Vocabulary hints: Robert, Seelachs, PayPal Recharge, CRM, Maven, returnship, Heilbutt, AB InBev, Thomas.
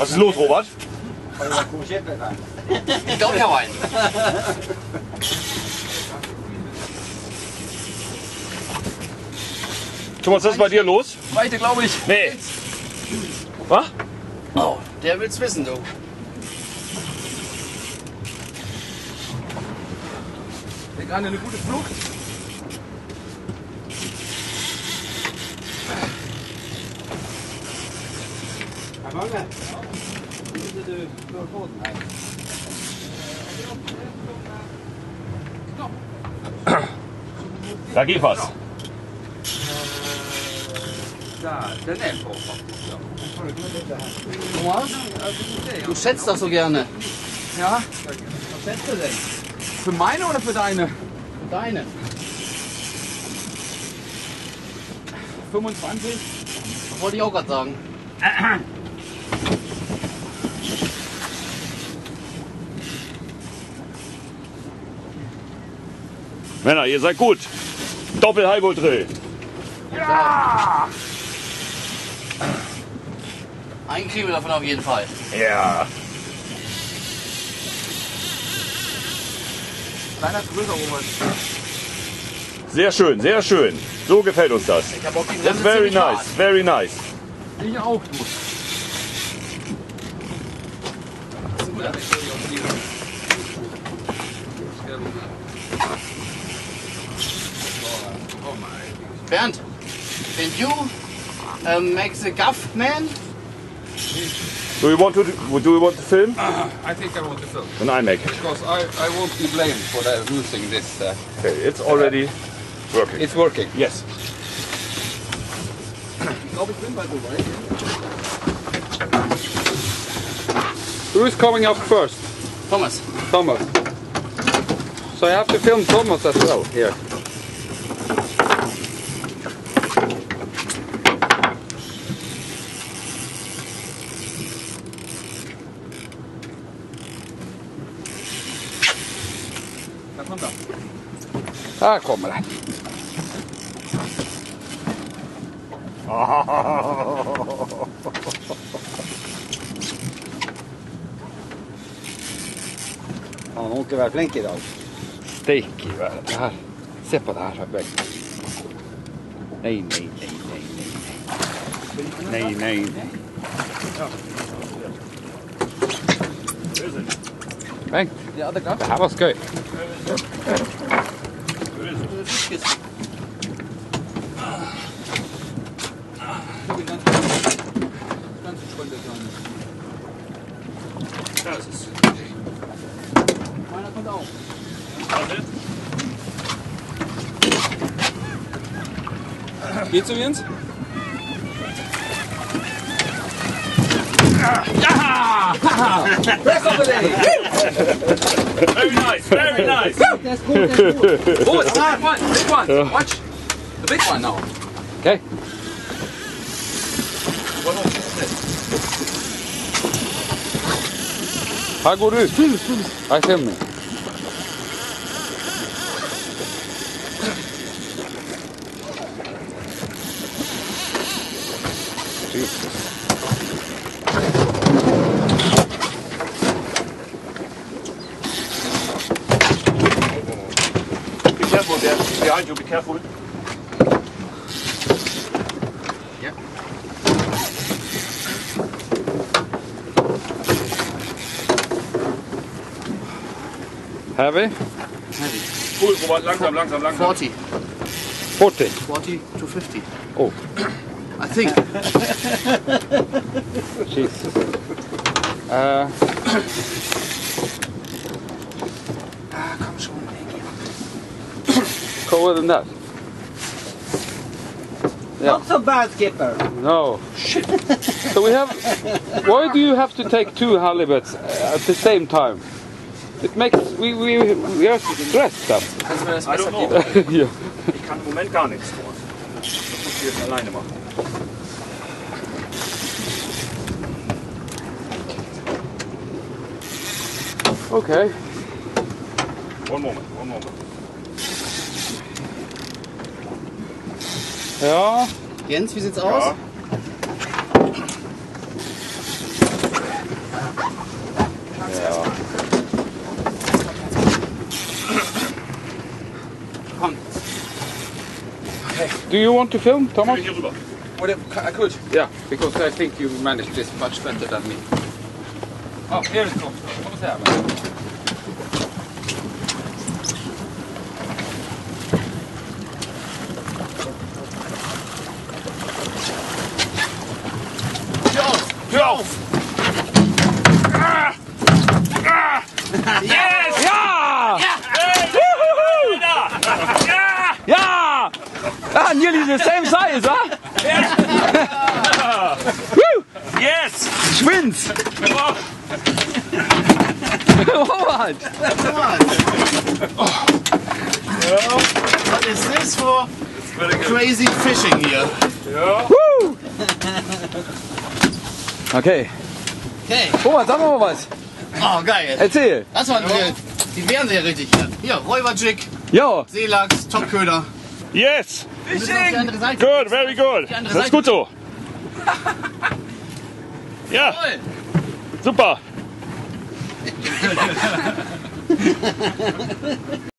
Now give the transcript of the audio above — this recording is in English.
Was ist los, Robert? Ich glaube, ich hau einen. Thomas, was ist bei dir los? Weite, glaube ich. Nee. Was? Oh, der will's wissen, du. Wir gerade eine gute Flucht. Da geht was. Du schätzt das so gerne. Ja? Was schätzt du denn? Für meine oder für deine? Für deine. 25? Wollte ich auch gerade sagen. Männer, ihr seid gut. Doppel-Heilbutt-Drill. Ja! Einen kriegen wir davon auf jeden Fall. Ja. Kleiner größer, Robert. Sehr schön, sehr schön. So gefällt uns das. Ich hab auch die That's very nice, hart. Very nice. Ich auch gut. Das ist ein guter Wechsel auf die Bernd, can you make the gaff man? Do you want to film? I think I want to film. Then I make it. Because I won't be blamed for losing this. Okay, it's already working. It's working. Yes. Who's coming up first? Thomas. Thomas. So I have to film Thomas as well here. Här kommer den. Han åker verkligen inte idag. Steak i världen. Det här. Se på det här. Nej, nej, nej, nej, nej. Nej, nej, nej. Bengt, det här var skoj. Das ist meiner kommt auch. Geht's um Jens? Ja! Very nice, very nice. That's good, that's good. Oh, it's not one, big one. Watch the big one now. Okay. One more. Här går du ut. Här ser man. Be careful there. Behind you, be careful. Yeah. Heavy? Heavy. Cool, Robert, langsam, langsam, langsam. 40. 40? 40 to 50. Oh. I think. Jesus. Komm schon. Colder than that. Yeah. Not so bad, skipper. No. Shit. So we have... Why do you have to take two halibuts at the same time? It makes we are stressed up. I don't know. Yeah. Ich kann im Moment gar nichts tun. Das muss ich jetzt alleine machen. Okay. One moment, one moment. Ja. Jens, wie sieht's aus? Do you want to film, Thomas? I could. Yeah, because I think you managed this much better than me. Oh, here it comes. What's happening? Ah, nearly the same size, huh? Yes! Woo! Yes! Twins! What? Well, what is this for? It's crazy fishing here. Yeah. Woo! Okay. Okay. Robert, sag mal was. Oh, geil. Erzähl. Das waren ja. Die wären sie ja richtig hier. Hier, Räuberjig. Ja. Seelachs, Topköder. Yes! Fishing! Good, very good. Das ist gut so. Ja. Super.